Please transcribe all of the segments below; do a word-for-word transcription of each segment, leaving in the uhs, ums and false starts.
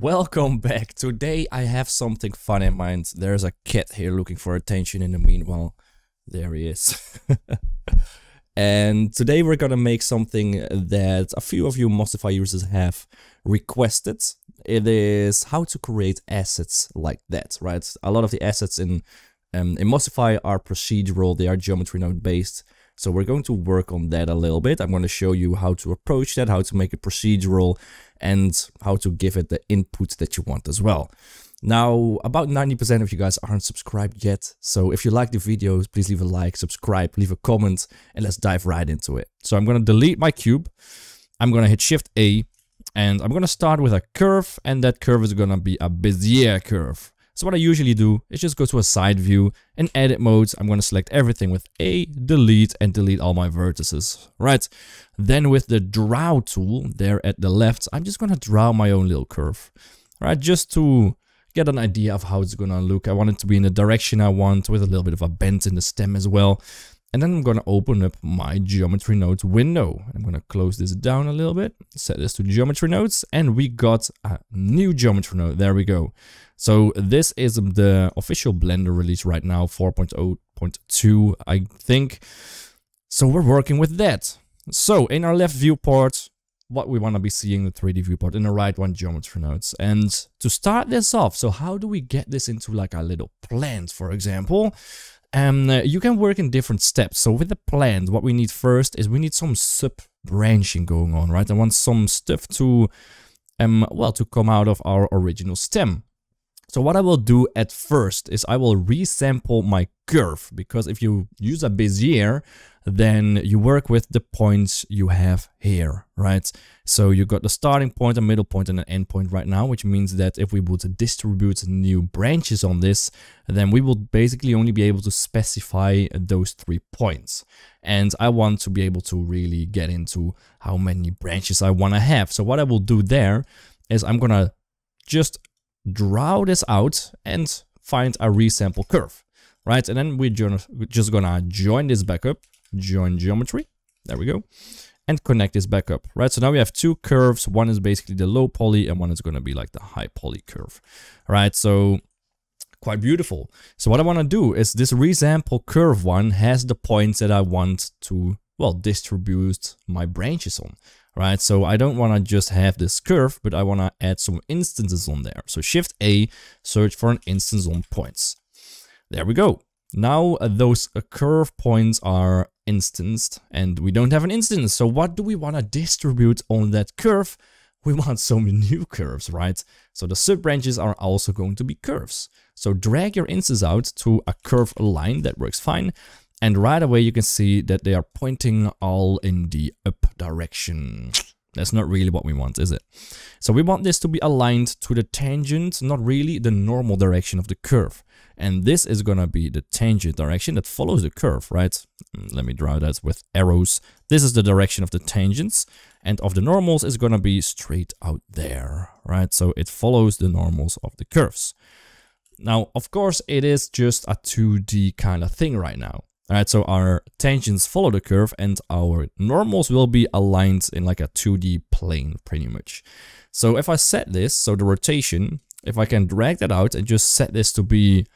Welcome back. Today I have something fun in mind. There's a cat here looking for attention in the meanwhile. There he is. And today we're gonna make something that a few of you Mossify users have requested. It is how to create assets like that, right? A lot of the assets in, um, in Mossify are procedural, they are geometry node based. So we're going to work on that a little bit. I'm going to show you how to approach that, how to make it procedural, and how to give it the input that you want as well. Now, about ninety percent of you guys aren't subscribed yet. So if you like the videos, please leave a like, subscribe, leave a comment, and let's dive right into it. So I'm going to delete my cube. I'm going to hit Shift A, and I'm going to start with a curve, and that curve is going to be a Bezier curve. So what I usually do is just go to a side view and edit mode. I'm going to select everything with A, delete, and delete all my vertices, right? Then with the draw tool there at the left, I'm just going to draw my own little curve, right? Just to get an idea of how it's going to look. I want it to be in the direction I want with a little bit of a bend in the stem as well. And then I'm going to open up my geometry nodes window. I'm going to close this down a little bit, set this to geometry nodes, and we got a new geometry node. There we go. So this is the official Blender release right now, four point oh point two, I think. So we're working with that. So in our left viewport, what we want to be seeing the three D viewport, in the right one, geometry nodes. And to start this off, so how do we get this into like a little plant, for example? Um, you can work in different steps. So with the plant, what we need first is we need some sub-branching going on, right? I want some stuff to, um, well, to come out of our original stem. So what I will do at first is I will resample my curve, because if you use a Bezier, then you work with the points you have here, right? So you got the starting point, a middle point, and an end point right now, which means that if we would distribute new branches on this, then we will basically only be able to specify those three points. And I want to be able to really get into how many branches I want to have. So what I will do there is I'm going to just draw this out and find a resample curve, right? And then we're just going to join this back up. Join geometry, there we go, and connect this back up, right? So now we have two curves. One is basically the low poly and one is going to be like the high poly curve, right? So quite beautiful. So what I want to do is this resample curve one has the points that I want to, well, distribute my branches on, right? So I don't want to just have this curve, but I want to add some instances on there. So Shift A, search for an instance on points. There we go. Now uh, those uh, curve points are instanced and we don't have an instance. So what do we want to distribute on that curve? We want some new curves, right? So the sub branches are also going to be curves. So drag your instance out to a curve line. That works fine. And right away you can see that they are pointing all in the up direction. That's not really what we want, is it? So we want this to be aligned to the tangent, not really the normal direction of the curve. And this is going to be the tangent direction that follows the curve, right? Let me draw that with arrows. This is the direction of the tangents, and of the normals is going to be straight out there, right? So it follows the normals of the curves. Now, of course, it is just a two D kind of thing right now. All right, so our tangents follow the curve and our normals will be aligned in like a two D plane pretty much. So if I set this, so the rotation, if I can drag that out and just set this to be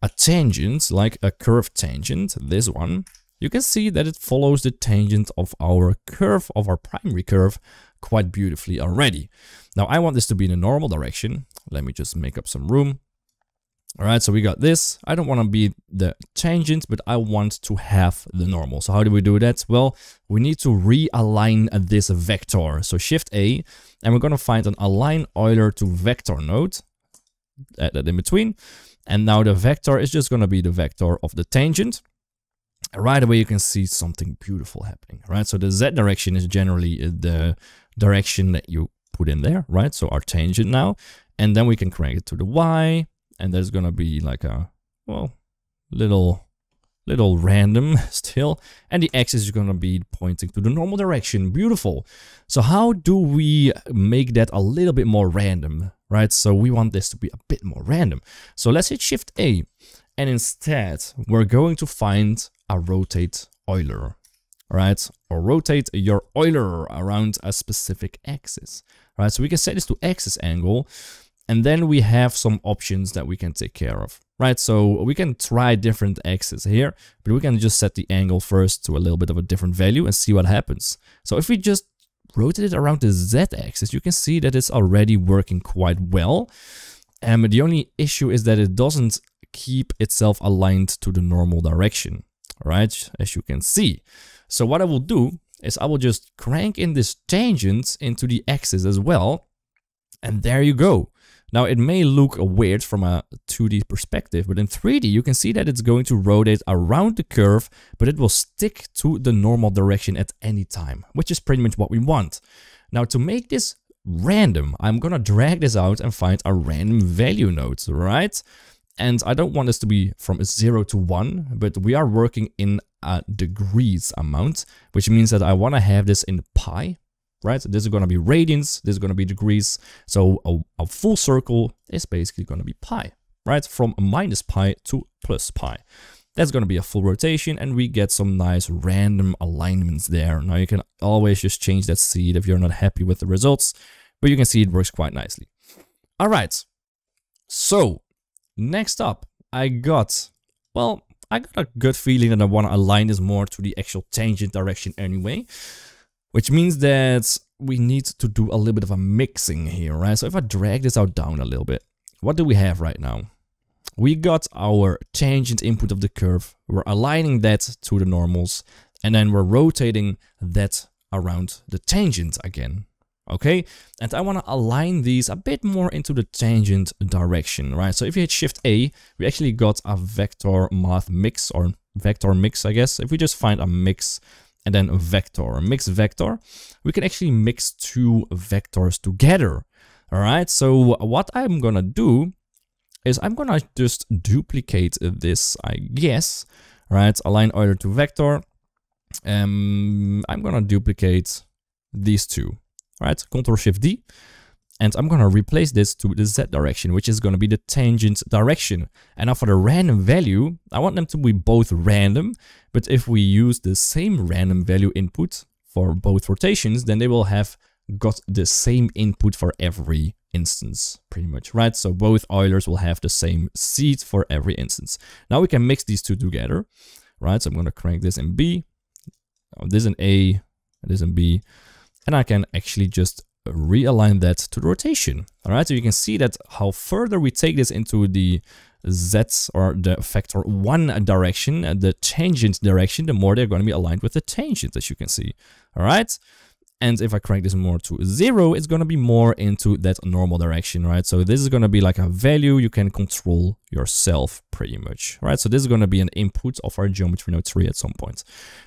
a tangent, like a curve tangent, this one, you can see that it follows the tangent of our curve, of our primary curve, quite beautifully already. Now I want this to be in the normal direction. Let me just make up some room. All right, so we got this. I don't want to be the tangent, but I want to have the normal. So how do we do that? Well, we need to realign this vector. So Shift A, and we're going to find an align Euler to vector node. Add that in between. And now the vector is just going to be the vector of the tangent. Right away, you can see something beautiful happening, right? So the Z direction is generally the direction that you put in there, right? So our tangent now, and then we can connect it to the Y. And there's going to be like a, well, little, little random still. And the X is going to be pointing to the normal direction. Beautiful. So how do we make that a little bit more random, right? So we want this to be a bit more random. So let's hit Shift A. And instead, we're going to find a rotate Euler. all right, or rotate your Euler around a specific axis, all right? So we can set this to axis angle, and then we have some options that we can take care of, right? So we can try different axes here, but we can just set the angle first to a little bit of a different value and see what happens. So if we just rotate it around the z-axis, you can see that it's already working quite well. And um, the only issue is that it doesn't keep itself aligned to the normal direction, all right, as you can see. So what I will do is I will just crank in this tangent into the axis as well, and there you go. Now it may look weird from a two D perspective, but in three D you can see that it's going to rotate around the curve, but it will stick to the normal direction at any time, which is pretty much what we want. Now to make this random, I'm gonna drag this out and find a random value node, right? And I don't want this to be from a zero to one, but we are working in a degrees amount, which means that I want to have this in pi, right? So this is going to be radians, this is going to be degrees. So a, a full circle is basically going to be pi, right? From minus pi to plus pi. That's going to be a full rotation, and we get some nice random alignments there. Now you can always just change that seed if you're not happy with the results, but you can see it works quite nicely. All right. So next up, I got, well, I got a good feeling that I want to align this more to the actual tangent direction anyway, which means that we need to do a little bit of a mixing here, right? So if I drag this out down a little bit, what do we have right now? We got our tangent input of the curve, we're aligning that to the normals, and then we're rotating that around the tangent again, okay? And I want to align these a bit more into the tangent direction, right? So if you hit Shift A, we actually got a vector math mix, or vector mix, I guess. If we just find a mix and then a vector, a mix vector, we can actually mix two vectors together, all right? So what I'm gonna do is I'm gonna just duplicate this, I guess, right? Align Euler to vector. Um, I'm gonna duplicate these two, right? Control Shift D. And I'm gonna replace this to the Z direction, which is gonna be the tangent direction. And now for the random value, I want them to be both random, but if we use the same random value input for both rotations, then they will have got the same input for every instance, pretty much, right? So both Eulers will have the same seed for every instance. Now we can mix these two together, right? So I'm gonna crank this in B, this in A, this in B, and I can actually just realign that to the rotation. All right, so you can see that how further we take this into the Z, or the vector one direction, the tangent direction, the more they're going to be aligned with the tangent, as you can see. All right, and if I crank this more to zero, it's going to be more into that normal direction, right? So this is going to be like a value you can control yourself, pretty much, right? So this is going to be an input of our geometry node three at some point.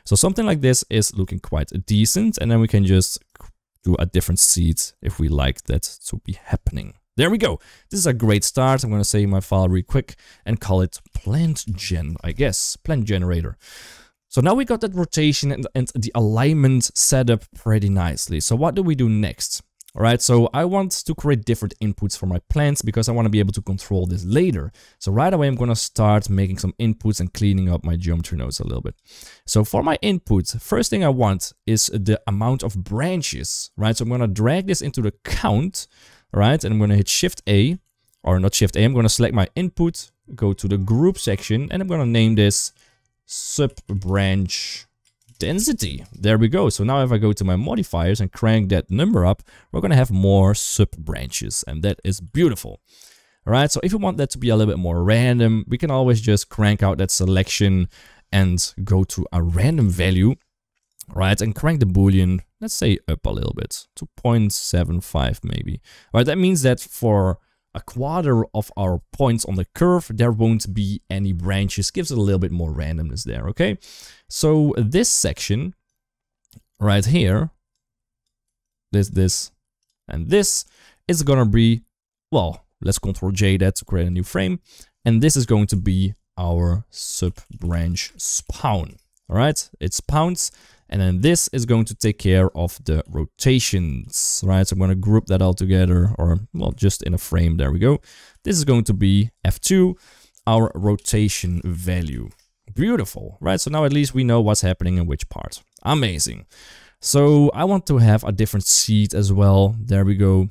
So something like this is looking quite decent, and then we can just do a different seed if we like that to be happening. There we go. This is a great start. I'm going to save my file really quick and call it plant gen, I guess, plant generator. So now we got that rotation and, and the alignment set up pretty nicely. So what do we do next? All right, so I want to create different inputs for my plants because I want to be able to control this later. So right away, I'm going to start making some inputs and cleaning up my geometry nodes a little bit. So for my inputs, first thing I want is the amount of branches, right? So I'm going to drag this into the count, right? And I'm going to hit Shift A, or not Shift A, I'm going to select my input, go to the group section, and I'm going to name this sub-branch density. There we go. So now if I go to my modifiers and crank that number up, we're going to have more sub branches, and that is beautiful. All right. So if you want that to be a little bit more random, we can always just crank out that selection and go to a random value, right? And crank the Boolean, let's say up a little bit to zero point seven five maybe. All right. That means that for a quarter of our points on the curve, there won't be any branches. Gives it a little bit more randomness there, okay? So this section right here, this, this, and this is gonna be, well, let's Control J that to create a new frame. And this is going to be our sub-branch spawn, all right? It spawns, and then this is going to take care of the rotations, right? So I'm going to group that all together, or, well, just in a frame. There we go. This is going to be F two, our rotation value. Beautiful, right? So now at least we know what's happening in which part. Amazing. So I want to have a different seed as well. There we go.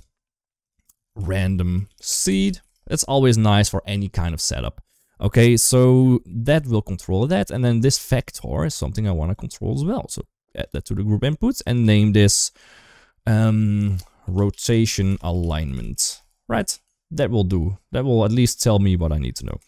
Random seed. It's always nice for any kind of setup. Okay, so that will control that. And then this vector is something I want to control as well. So add that to the group inputs and name this um, rotation alignment, right? That will do. That will at least tell me what I need to know.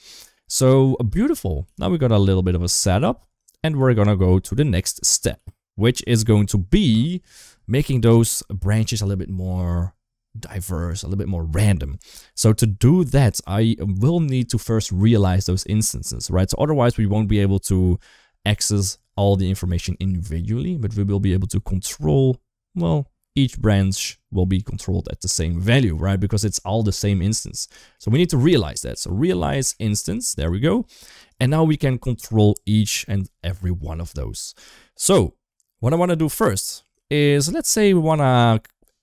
So beautiful. Now we got a little bit of a setup and we're going to go to the next step, which is going to be making those branches a little bit more diverse, a little bit more random. So to do that, I will need to first realize those instances, right? So otherwise we won't be able to access all the information individually, but we will be able to control, well, each branch will be controlled at the same value, right? Because it's all the same instance. So we need to realize that. So realize instance, there we go. And now we can control each and every one of those. So what I want to do first is, let's say we want to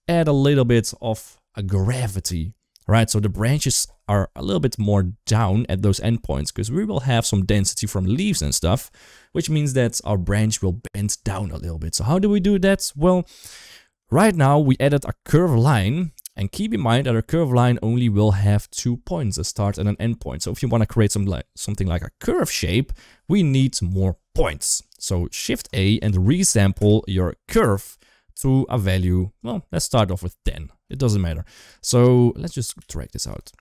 add a little bit of a gravity, right? So the branches are a little bit more down at those endpoints because we will have some density from leaves and stuff, which means that our branch will bend down a little bit. So how do we do that? Well, right now we added a curved line, and keep in mind that a curved line only will have two points, a start and an end point. So if you want to create some like, something like a curve shape, we need more points. So shift A and resample your curve to a value. Well, let's start off with ten. It doesn't matter. So let's just drag this out.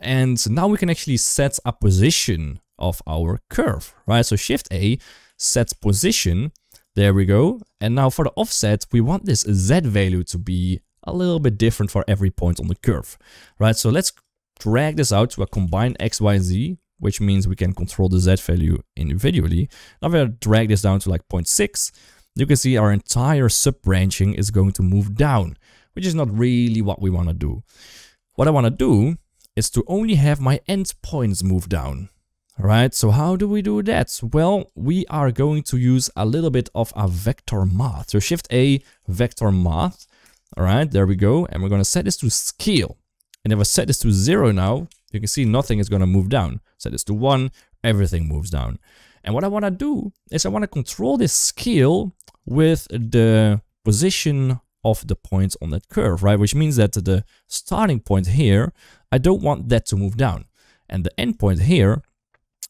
And now we can actually set a position of our curve, right? So shift A, set position. There we go. And now for the offset, we want this Z value to be a little bit different for every point on the curve, right? So let's drag this out to a combined X, Y, Z, which means we can control the Z value individually. Now we're gonna drag this down to like zero point six. You can see our entire sub-branching is going to move down, which is not really what we wanna do. What I wanna do is to only have my end points move down. Right, so how do we do that? Well, we are going to use a little bit of a vector math. So shift A, vector math. All right, there we go. And we're going to set this to scale. And if I set this to zero now, you can see nothing is going to move down. Set this to one, everything moves down. And what I want to do is I want to control this scale with the position of the points on that curve, right? Which means that the starting point here, I don't want that to move down. And the end point here,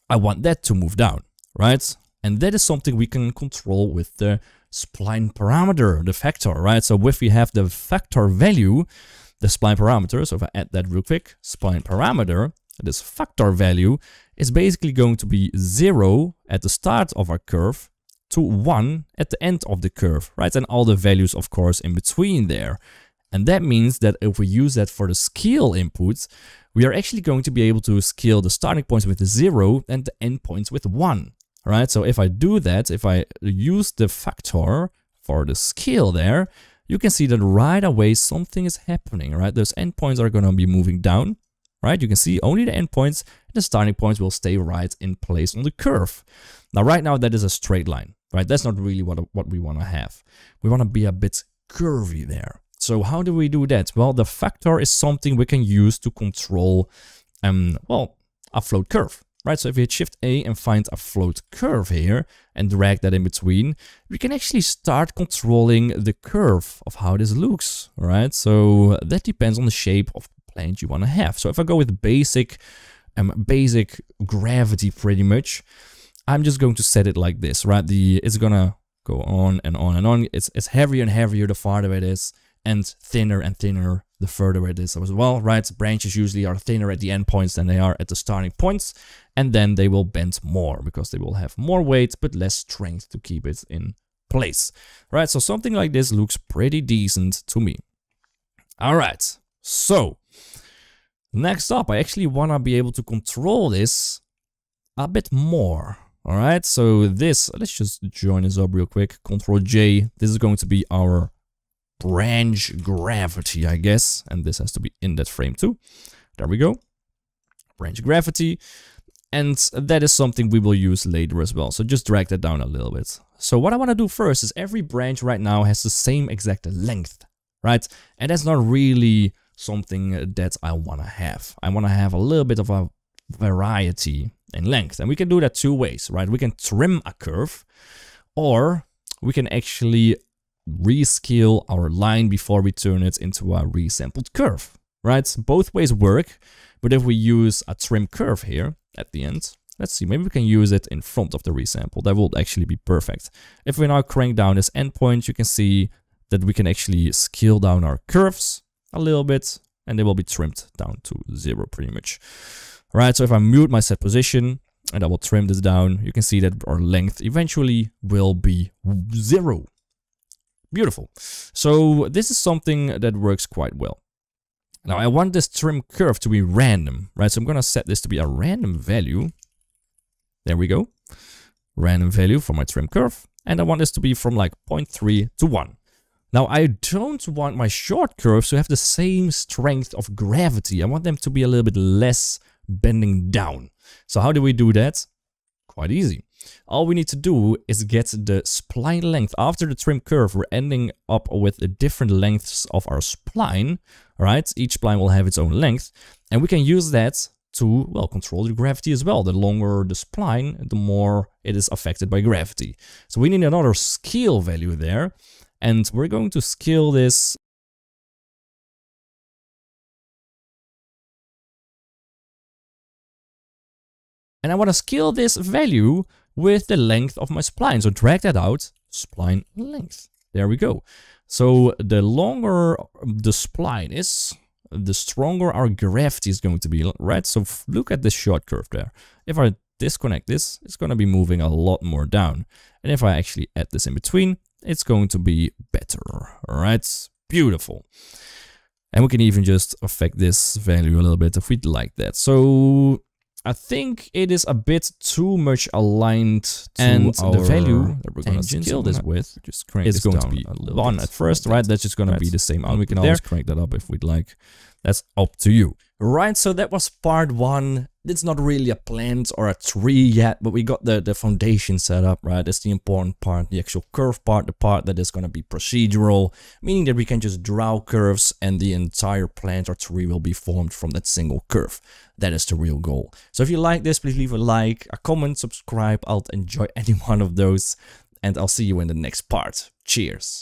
I want that to move down, right? And that is something we can control with the spline parameter, the vector, right? So if we have the vector value, the spline parameter, so if I add that real quick, spline parameter, this vector value is basically going to be zero at the start of our curve to one at the end of the curve, right? And all the values, of course, in between there. And that means that if we use that for the scale inputs, we are actually going to be able to scale the starting points with zero and the end points with one, right? So if I do that, if I use the factor for the scale there, you can see that right away something is happening, right? Those end points are going to be moving down, right? You can see only the end points, the starting points will stay right in place on the curve. Now, right now, that is a straight line, right? That's not really what, what we want to have. We want to be a bit curvy there. So how do we do that? Well, the vector is something we can use to control, um, well, a float curve, right? So if we hit Shift A and find a float curve here and drag that in between, we can actually start controlling the curve of how this looks, right? So that depends on the shape of the plant you want to have. So if I go with basic, um, basic gravity, pretty much, I'm just going to set it like this, right? The it's gonna go on and on and on. It's it's heavier and heavier the farther it is. And thinner and thinner the further it is as well, right? Branches usually are thinner at the end points than they are at the starting points, and then they will bend more because they will have more weight but less strength to keep it in place, right? So something like this looks pretty decent to me. All right, so next up, I actually want to be able to control this a bit more. All right, so this, let's just join this up real quick. Control J. This is going to be our branch gravity, I guess, and this has to be in that frame too. There we go, branch gravity, and that is something we will use later as well. So just drag that down a little bit. So what I want to do first is every branch right now has the same exact length, right? And that's not really something that I want to have. I want to have a little bit of a variety in length. And we can do that two ways, right? We can trim a curve, or we can actually rescale our line before we turn it into a resampled curve, right? Both ways work, but if we use a trim curve here at the end, let's see, maybe we can use it in front of the resample. That would actually be perfect. If we now crank down this endpoint, you can see that we can actually scale down our curves a little bit, and they will be trimmed down to zero pretty much. All right, so if I mute my set position and I will trim this down, you can see that our length eventually will be zero. Beautiful. So this is something that works quite well. Now I want this trim curve to be random, right? So I'm gonna set this to be a random value. There we go. Random value for my trim curve. And I want this to be from like zero point three to one. Now I don't want my short curves to have the same strength of gravity. I want them to be a little bit less bending down. So how do we do that? Quite easy. All we need to do is get the spline length. After the trim curve, we're ending up with the different lengths of our spline, right? Each spline will have its own length, and we can use that to, well, control the gravity as well. The longer the spline, the more it is affected by gravity. So we need another scale value there, and we're going to scale this and I want to scale this value with the length of my spline. So drag that out, spline length. There we go. So the longer the spline is, the stronger our gravity is going to be, right? So look at this short curve there. If I disconnect this, it's going to be moving a lot more down. And if I actually add this in between, it's going to be better, all right? Beautiful. And we can even just affect this value a little bit if we'd like that. So I think it is a bit too much aligned to and the value that we're going to scale this with just crank is going to be one at first, right? That's just going to be the same output. We can always crank that up if we'd like. That's up to you. Right, so that was part one. It's not really a plant or a tree yet, but we got the, the foundation set up, right? That's the important part, the actual curve part, the part that is going to be procedural, meaning that we can just draw curves and the entire plant or tree will be formed from that single curve. That is the real goal. So if you like this, please leave a like, a comment, subscribe. I'll enjoy any one of those, and I'll see you in the next part. Cheers.